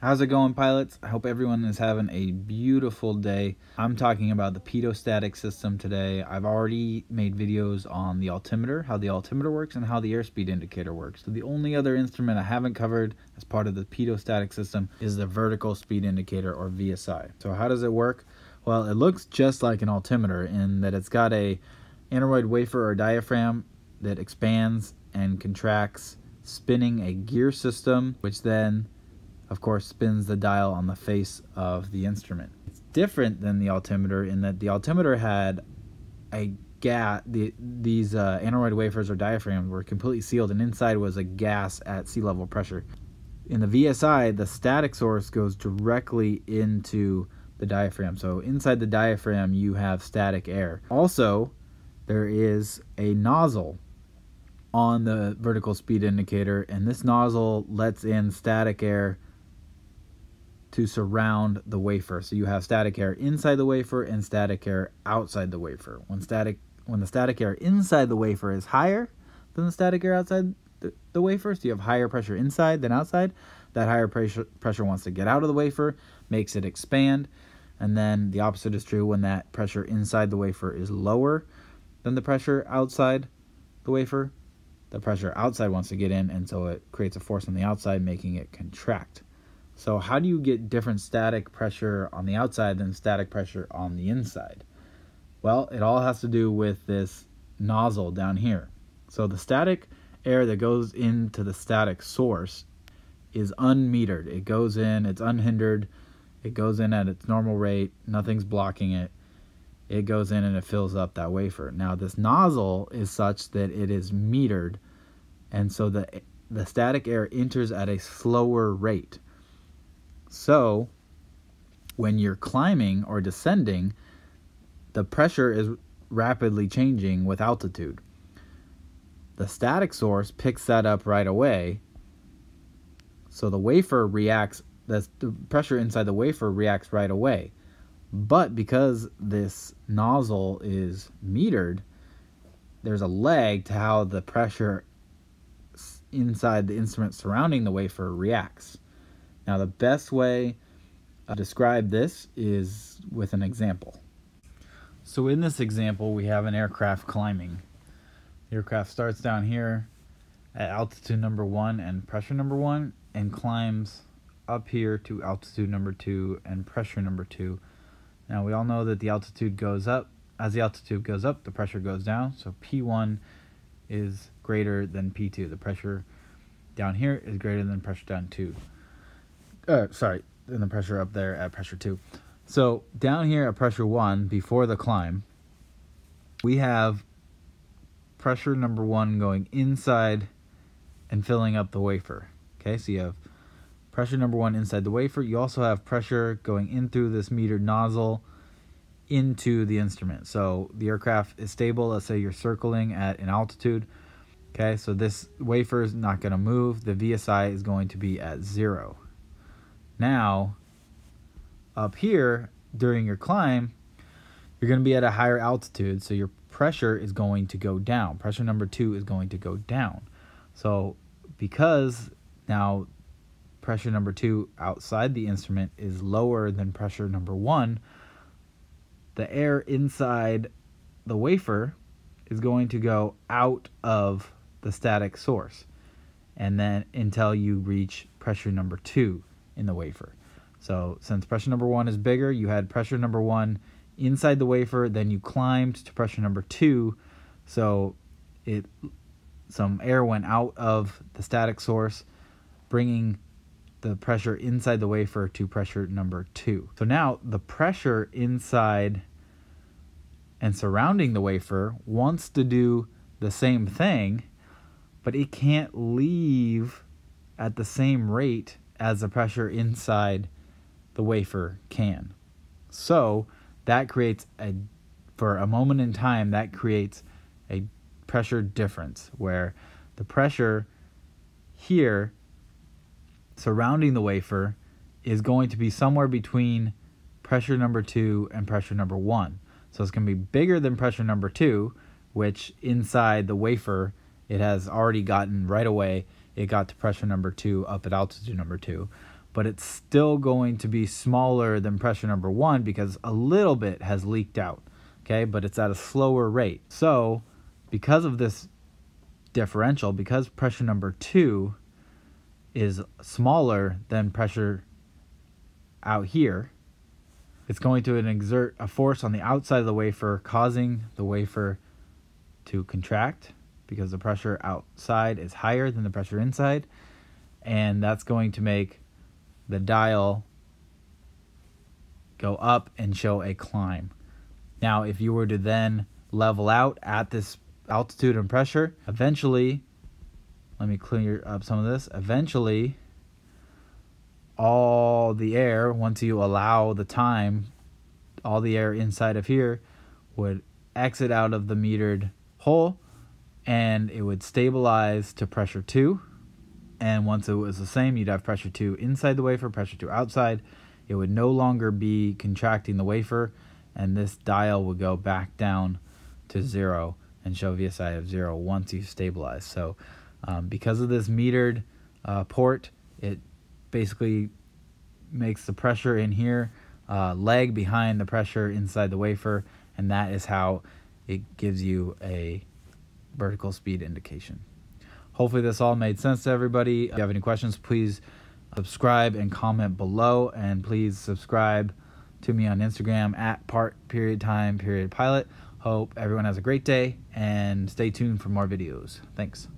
How's it going, pilots? I hope everyone is having a beautiful day. I'm talking about the pitot-static system today. I've already made videos on the altimeter, how the altimeter works, and how the airspeed indicator works. So the only other instrument I haven't covered as part of the pitot-static system is the vertical speed indicator, or VSI. So how does it work? Well, it looks just like an altimeter in that it's got a aneroid wafer or diaphragm that expands and contracts, spinning a gear system, which then of course spins the dial on the face of the instrument. It's different than the altimeter in that the altimeter had a gas. These aneroid wafers or diaphragms were completely sealed, and inside was a gas at sea level pressure. In the VSI, the static source goes directly into the diaphragm. So inside the diaphragm, you have static air. Also, there is a nozzle on the vertical speed indicator, and this nozzle lets in static air to surround the wafer. So you have static air inside the wafer and static air outside the wafer. When the static air inside the wafer is higher than the static air outside the wafer, so you have higher pressure inside than outside, that higher pressure wants to get out of the wafer, makes it expand. And then the opposite is true when that pressure inside the wafer is lower than the pressure outside the wafer. The pressure outside wants to get in, and so it creates a force on the outside, making it contract. So how do you get different static pressure on the outside than static pressure on the inside? Well, it all has to do with this nozzle down here. So the static air that goes into the static source is unmetered. It goes in, it's unhindered, it goes in at its normal rate, nothing's blocking it. It goes in and it fills up that wafer. Now this nozzle is such that it is metered, and so the static air enters at a slower rate. So when you're climbing or descending, the pressure is rapidly changing with altitude. The static source picks that up right away. So the wafer reacts, the pressure inside the wafer reacts right away. But because this nozzle is metered, there's a lag to how the pressure inside the instrument surrounding the wafer reacts. Now, the best way to describe this is with an example. So in this example, we have an aircraft climbing. The aircraft starts down here at altitude number 1 and pressure number 1, and climbs up here to altitude number 2 and pressure number 2. Now, we all know that the altitude goes up. As the altitude goes up, the pressure goes down. So P1 is greater than P2. The pressure down here is greater than pressure down 2. And the pressure up there at pressure 2. So down here at pressure 1, before the climb, we have pressure number 1 going inside and filling up the wafer. Okay, so you have pressure number 1 inside the wafer. You also have pressure going in through this metered nozzle into the instrument. So the aircraft is stable. Let's say you're circling at an altitude. Okay, so this wafer is not going to move. The VSI is going to be at 0. Now, up here, during your climb, you're going to be at a higher altitude, so your pressure is going to go down. Pressure number 2 is going to go down. So, because now pressure number 2 outside the instrument is lower than pressure number 1, the air inside the wafer is going to go out of the static source, and then until you reach pressure number 2. In the wafer. So since pressure number 1 is bigger, you had pressure number 1 inside the wafer, then you climbed to pressure number 2, so some air went out of the static source, bringing the pressure inside the wafer to pressure number 2. So now the pressure inside and surrounding the wafer wants to do the same thing, but it can't leave at the same rate as the pressure inside the wafer can. So that creates for a moment in time, that creates a pressure difference where the pressure here surrounding the wafer is going to be somewhere between pressure number 2 and pressure number 1. So it's going to be bigger than pressure number 2, which inside the wafer, it has already gotten right away. It got to pressure number 2 up at altitude number 2, but it's still going to be smaller than pressure number one because a little bit has leaked out, okay? But it's at a slower rate. So because of this differential, because pressure number two is smaller than pressure out here, it's going to exert a force on the outside of the wafer, causing the wafer to contract because the pressure outside is higher than the pressure inside, and that's going to make the dial go up and show a climb. Now, if you were to then level out at this altitude and pressure, eventually, let me clear up some of this, eventually all the air, once you allow the time, all the air inside of here would exit out of the metered hole and it would stabilize to pressure 2. And once it was the same, you'd have pressure 2 inside the wafer, pressure 2 outside. It would no longer be contracting the wafer, and this dial would go back down to 0 and show VSI of 0 once you stabilize. So because of this metered port, it basically makes the pressure in here lag behind the pressure inside the wafer, and that is how it gives you a vertical speed indication. Hopefully this all made sense to everybody. If you have any questions, please subscribe and comment below, and please subscribe to me on Instagram at @part_time_pilot. Hope everyone has a great day and stay tuned for more videos. Thanks.